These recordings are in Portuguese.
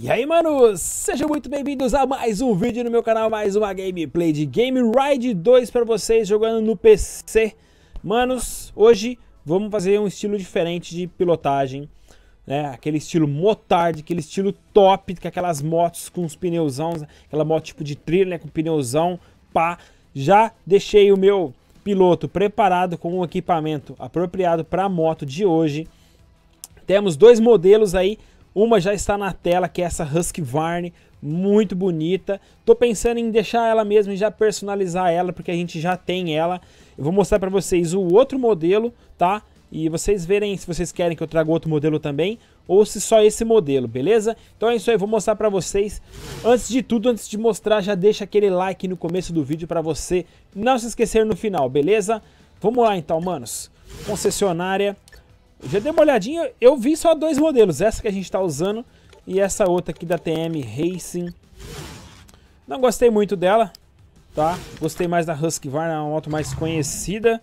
E aí, manos, sejam muito bem-vindos a mais um vídeo no meu canal, mais uma gameplay de Game Ride 2 para vocês, jogando no PC. Manos, hoje vamos fazer um estilo diferente de pilotagem, né? Aquele estilo motard, aquele estilo top, com aquelas motos com os pneuzão, aquela moto tipo de trilha, né? Com pneuzão, pá. Já deixei o meu piloto preparado com um equipamento apropriado para a moto de hoje. Temos dois modelos aí. Uma já está na tela, que é essa Husqvarna, muito bonita. Tô pensando em deixar ela mesmo e já personalizar ela, porque a gente já tem ela. Eu vou mostrar para vocês o outro modelo, tá? E vocês verem se vocês querem que eu traga outro modelo também, ou se só esse modelo, beleza? Então é isso aí, eu vou mostrar para vocês. Antes de tudo, antes de mostrar, já deixa aquele like no começo do vídeo para você não se esquecer no final, beleza? Vamos lá então, manos. Concessionária. Já dei uma olhadinha, eu vi só dois modelos, essa que a gente tá usando e essa outra aqui da TM Racing. Não gostei muito dela, tá? Gostei mais da Husqvarna, uma moto mais conhecida.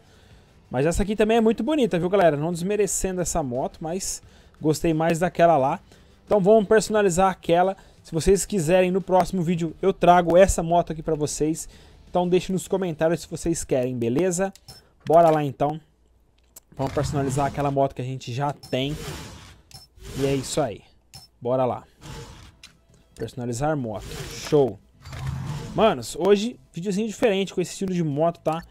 Mas essa aqui também é muito bonita, viu, galera? Não desmerecendo essa moto, mas gostei mais daquela lá. Então vamos personalizar aquela. Se vocês quiserem, no próximo vídeo eu trago essa moto aqui pra vocês. Então deixe nos comentários se vocês querem, beleza? Bora lá então. Vamos personalizar aquela moto que a gente já tem. E é isso aí. Bora lá. Personalizar moto. Show. Manos, hoje, videozinho diferente com esse estilo de moto, tá?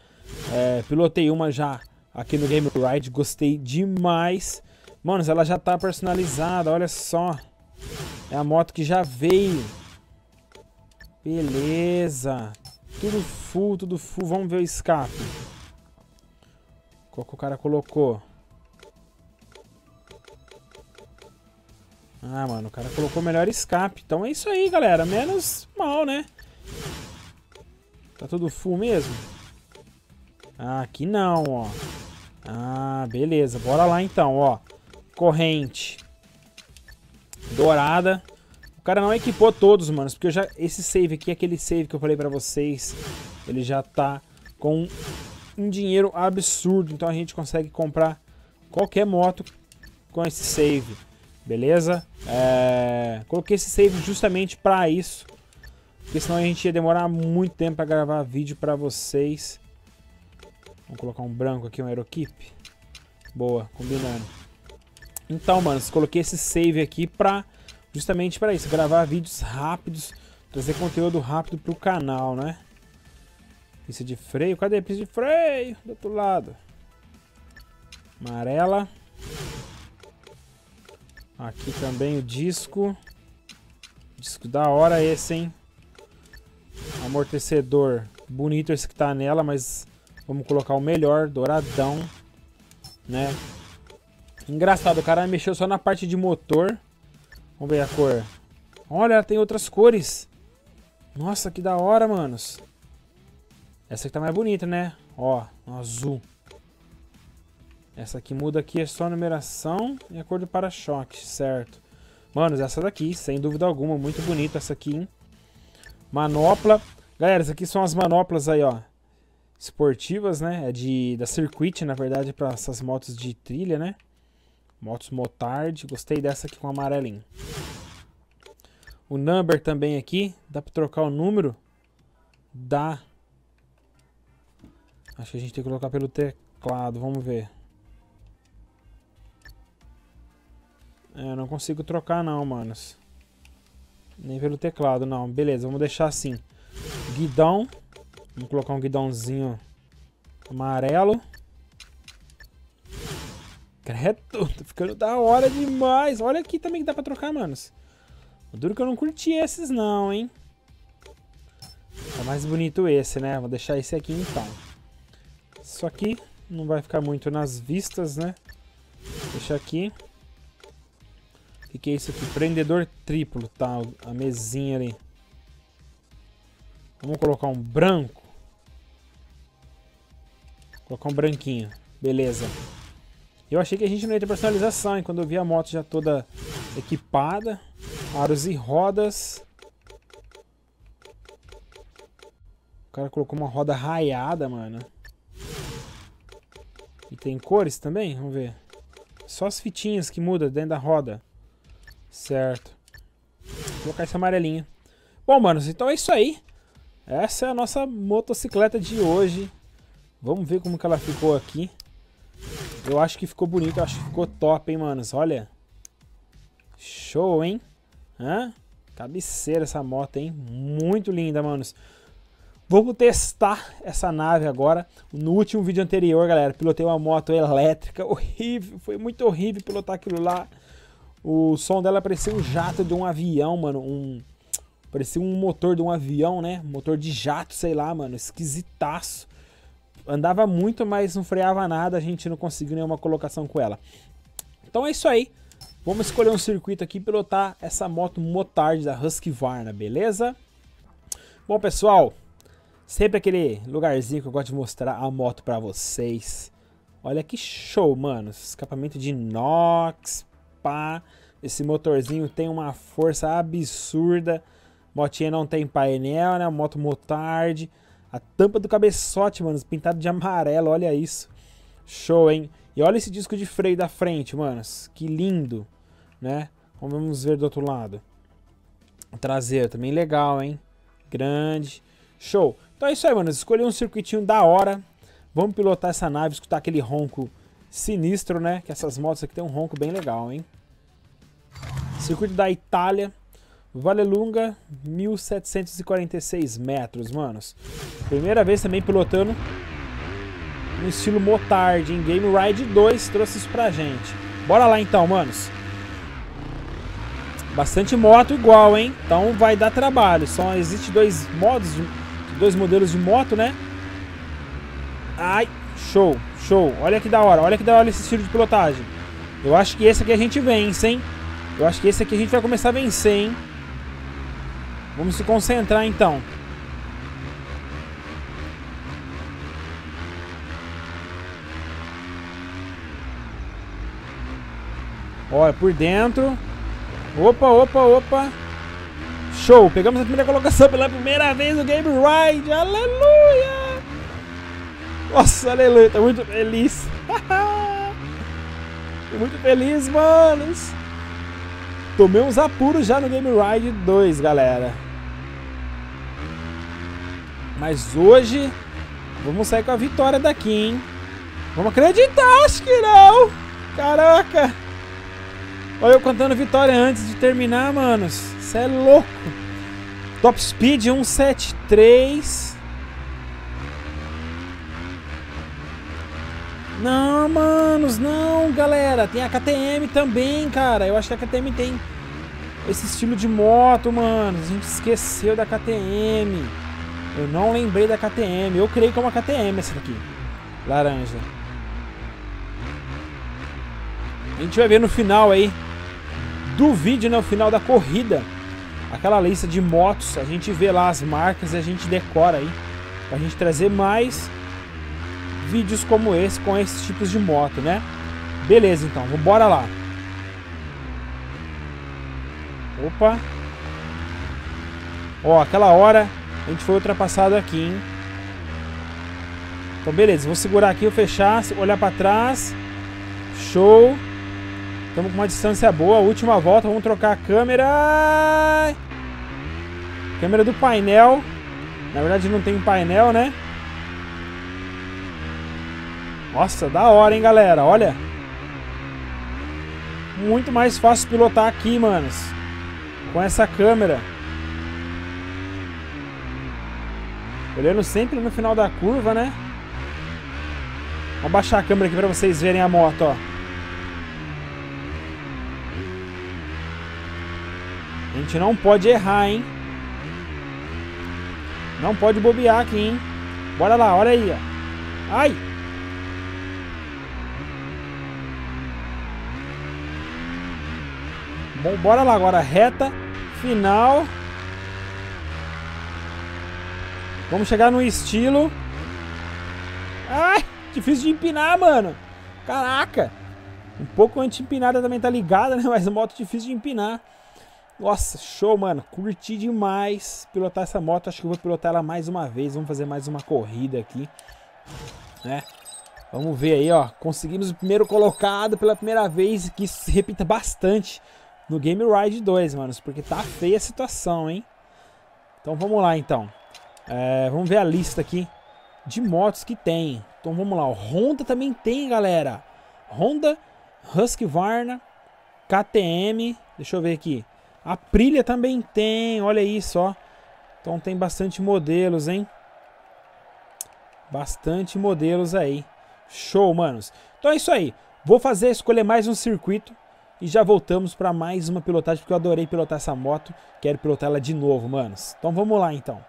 Pilotei uma já aqui no Game Ride. Gostei demais. Manos, ela já tá personalizada. Olha só. É a moto que já veio. Beleza. Tudo full, tudo full. Vamos ver o escape. Qual que o cara colocou? Ah, mano, o cara colocou melhor escape. Então é isso aí, galera. Menos mal, né? Tá tudo full mesmo? Ah, aqui não, ó. Ah, beleza. Bora lá então, ó. Corrente dourada. O cara não equipou todos, mano. Porque eu já... Esse save aqui, aquele save que eu falei pra vocês, ele já tá com... um dinheiro absurdo, então a gente consegue comprar qualquer moto com esse save, beleza? Coloquei esse save justamente para isso, porque senão a gente ia demorar muito tempo para gravar vídeo para vocês. Vamos colocar um branco aqui, um Aeroquip. Boa, combinando. Então, mano, coloquei esse save aqui para justamente para isso, gravar vídeos rápidos, trazer conteúdo rápido pro canal, né? Pista de freio, cadê a pista de freio? Do outro lado. Amarela. Aqui também o disco. Disco da hora esse, hein? Amortecedor. Bonito esse que tá nela, mas vamos colocar o melhor, douradão, né? Engraçado, o cara mexeu só na parte de motor. Vamos ver a cor. Olha, ela tem outras cores. Nossa, que da hora, manos. Essa aqui tá mais bonita, né? Ó, um azul. Essa aqui muda aqui, é só a numeração e a cor do para-choque, certo? Manos, essa daqui, sem dúvida alguma, muito bonita essa aqui, hein? Manopla. Galera, essas aqui são as manoplas aí, ó. Esportivas, né? É da Circuit, na verdade, para essas motos de trilha, né? Motos motard. Gostei dessa aqui com amarelinho. O number também aqui. Dá pra trocar o número? Dá. Acho que a gente tem que colocar pelo teclado, vamos ver. Eu não consigo trocar não, manos. Nem pelo teclado, não. Beleza, vamos deixar assim. Guidão. Vamos colocar um guidãozinho amarelo. Credo, tá ficando da hora demais. Olha aqui também que dá pra trocar, manos. Duro que eu não curti esses não, hein. Tá mais bonito esse, né? Vou deixar esse aqui então. Isso aqui não vai ficar muito nas vistas, né? Deixa aqui. O que, que é isso aqui? Prendedor triplo, tá? A mesinha ali. Vamos colocar um branco. Vou colocar um branquinho. Beleza. Eu achei que a gente não ia ter personalização, hein? Quando eu vi a moto já toda equipada. Aros e rodas. O cara colocou uma roda raiada, mano. E tem cores também? Vamos ver. Só as fitinhas que mudam dentro da roda. Certo. colocar esse amarelinho. Bom, manos, então é isso aí. Essa é a nossa motocicleta de hoje. Vamos ver como que ela ficou aqui. Eu acho que ficou bonito, eu acho que ficou top, hein, manos. Olha. Show, hein? Hã? Cabeceira essa moto, hein? Muito linda, manos. Vamos testar essa nave agora. No último vídeo anterior, galera, pilotei uma moto elétrica, horrível, foi muito horrível pilotar aquilo lá. O som dela parecia um jato de um avião, mano, parecia um motor de um avião, né? Motor de jato, sei lá, mano, esquisitaço. Andava muito, mas não freava nada, a gente não conseguiu nenhuma colocação com ela. Então é isso aí. Vamos escolher um circuito aqui e pilotar essa moto motard da Husqvarna, beleza? Bom, pessoal, sempre aquele lugarzinho que eu gosto de mostrar a moto pra vocês. Olha que show, mano. Escapamento de inox, pá. Esse motorzinho tem uma força absurda. Motinha não tem painel, né? Moto motard. A tampa do cabeçote, mano, pintado de amarelo, olha isso. Show, hein? E olha esse disco de freio da frente, manos. Que lindo, né? Vamos ver do outro lado. O traseiro também legal, hein? Grande. Show. Então é isso aí, mano. Escolhi um circuitinho da hora. Vamos pilotar essa nave, escutar aquele ronco sinistro, né? Que essas motos aqui tem um ronco bem legal, hein? Circuito da Itália. Valelunga, 1746 metros, manos. Primeira vez também pilotando no estilo motard, em Game Ride 2 trouxe isso pra gente. Bora lá então, manos. Bastante moto igual, hein? Então vai dar trabalho. Só existe dois modelos de moto, né? Ai, show, show. Olha que da hora, olha que da hora esse estilo de pilotagem. Eu acho que esse aqui a gente vence, hein? Eu acho que esse aqui a gente vai começar a vencer, hein? Vamos se concentrar então. Olha, por dentro. Opa, opa, opa. Show! Pegamos a primeira colocação pela primeira vez no Game Ride. Aleluia! Nossa, aleluia. Tô muito feliz. Tô muito feliz, manos. Tomei uns apuros já no Game Ride 2, galera. Mas hoje vamos sair com a vitória daqui, hein? Vamos acreditar, acho que não. Caraca. Olha eu contando vitória antes de terminar, manos. Isso é louco. Top Speed 173. Não, manos, não, galera. Tem a KTM também, cara. Eu acho que a KTM tem esse estilo de moto, mano. A gente esqueceu da KTM. Eu não lembrei da KTM. Eu creio que é uma KTM essa daqui. Laranja. A gente vai ver no final aí do vídeo, né? O final da corrida. Aquela lista de motos. A gente vê lá as marcas e a gente decora aí. Pra gente trazer mais vídeos como esse, com esses tipos de moto, né? Beleza, então, bora lá. Opa. Ó, aquela hora a gente foi ultrapassado aqui, hein? Então, beleza, vou segurar aqui, vou fechar, olhar pra trás. Show. Estamos com uma distância boa, última volta, vamos trocar a câmera. Câmera do painel. Na verdade não tem painel, né? Nossa, da hora, hein, galera? Olha. Muito mais fácil pilotar aqui, manos. Com essa câmera. Olhando sempre no final da curva, né? Vou baixar a câmera aqui pra vocês verem a moto, ó. A gente não pode errar, hein? Não pode bobear aqui, hein? Bora lá, olha aí, ó. Ai! Bom, bora lá agora, reta final. Vamos chegar no estilo. Ai, difícil de empinar, mano. Caraca. Um pouco anti-empinada também tá ligada, né? Mas moto difícil de empinar. Nossa, show, mano. Curti demais pilotar essa moto. Acho que eu vou pilotar ela mais uma vez. Vamos fazer mais uma corrida aqui, né? Vamos ver aí, ó. Conseguimos o primeiro colocado pela primeira vez. Que isso se repita bastante. no Game Ride 2, manos, porque tá feia a situação, hein? Então vamos lá, então. Vamos ver a lista aqui de motos que tem. Então vamos lá, o Honda também tem, galera. Honda, Husqvarna, KTM, deixa eu ver aqui. A Aprilia também tem, olha isso, ó. Então tem bastante modelos, hein? Bastante modelos aí. Show, manos. Então é isso aí. Vou fazer, escolher mais um circuito. E já voltamos para mais uma pilotagem, porque eu adorei pilotar essa moto. Quero pilotar ela de novo, manos. Então vamos lá, então.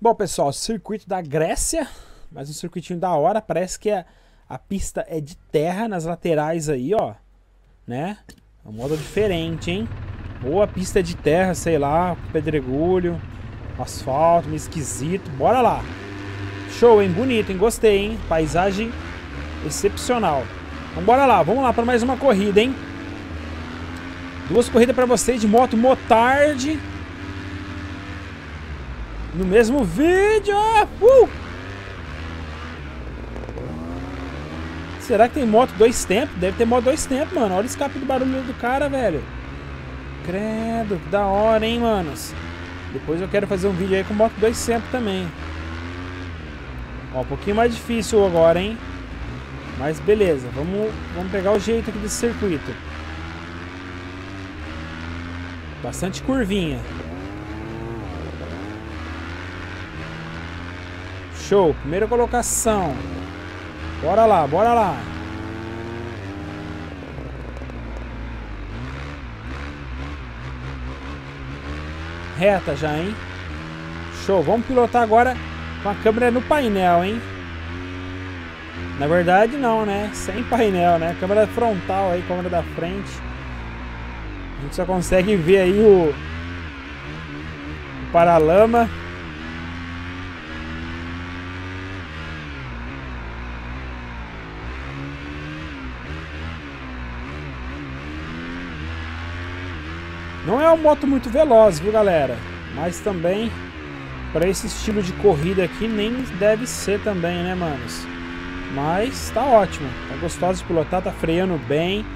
Bom, pessoal, circuito da Grécia. Mais um circuitinho da hora. Parece que a pista é de terra nas laterais aí, ó. Né? É um modo diferente, hein? Ou a pista é de terra, sei lá. Pedregulho, asfalto, meio esquisito. Bora lá. Show, hein? Bonito, hein? Gostei, hein? Paisagem excepcional. Então bora lá, vamos lá para mais uma corrida, hein? Duas corridas para vocês de moto motard no mesmo vídeo. Será que tem moto dois tempos? Deve ter moto dois tempos, mano. Olha o escape do barulho do cara, velho. Credo, que da hora, hein, manos. Depois eu quero fazer um vídeo aí com moto dois tempos também. Ó, um pouquinho mais difícil agora, hein? Mas beleza, vamos pegar o jeito aqui desse circuito. Bastante curvinha. Show, primeira colocação. Bora lá, bora lá. Reta já, hein? Show, vamos pilotar agora com a câmera no painel, hein? Na verdade não, né? Sem painel, né? Câmera frontal aí, câmera da frente. A gente só consegue ver aí o paralama. Não é uma moto muito veloz, viu, galera? Mas também, para esse estilo de corrida aqui, nem deve ser também, né, manos? Mas tá ótimo, tá gostoso de pilotar, tá freando bem.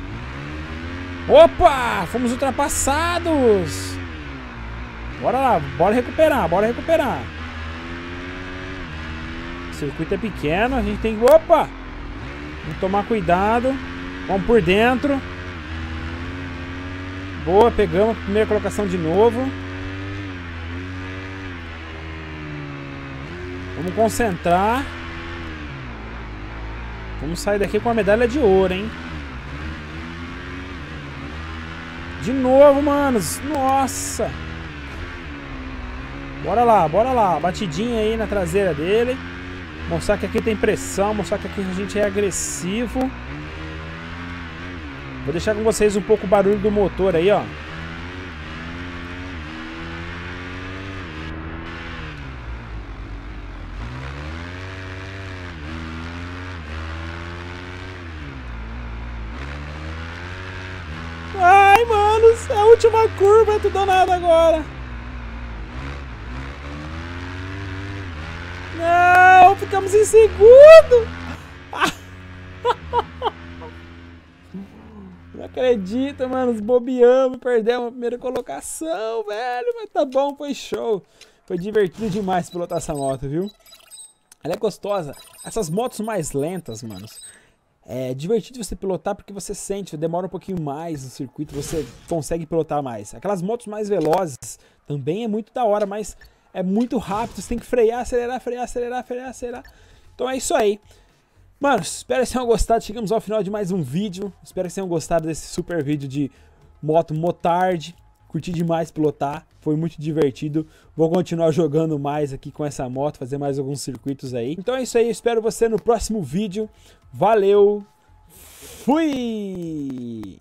Opa, fomos ultrapassados. Bora lá, bora recuperar, bora recuperar. O circuito é pequeno, a gente tem... Opa! Vamos tomar cuidado, vamos por dentro. Boa, pegamos a primeira colocação de novo. Vamos concentrar. Vamos sair daqui com a medalha de ouro, hein? De novo, manos. Nossa. Bora lá, bora lá. Batidinha aí na traseira dele. Mostrar que aqui tem pressão. Mostrar que aqui a gente é agressivo. Vou deixar com vocês um pouco o barulho do motor aí, ó. É a última curva do danado agora. Não, ficamos em segundo. Não acredito, mano. Bobeamos, perdemos a primeira colocação, velho. Mas tá bom, foi show. Foi divertido demais pilotar essa moto, viu? Ela é gostosa. Essas motos mais lentas, manos. É divertido você pilotar porque você sente, demora um pouquinho mais no circuito, você consegue pilotar mais. Aquelas motos mais velozes também é muito da hora, mas é muito rápido, você tem que frear, acelerar, frear, acelerar, frear, acelerar. Então é isso aí. Mano, espero que vocês tenham gostado, chegamos ao final de mais um vídeo. Espero que vocês tenham gostado desse super vídeo de moto motard. Curti demais pilotar, foi muito divertido. Vou continuar jogando mais aqui com essa moto, fazer mais alguns circuitos aí. Então é isso aí, espero você no próximo vídeo. Valeu, fui!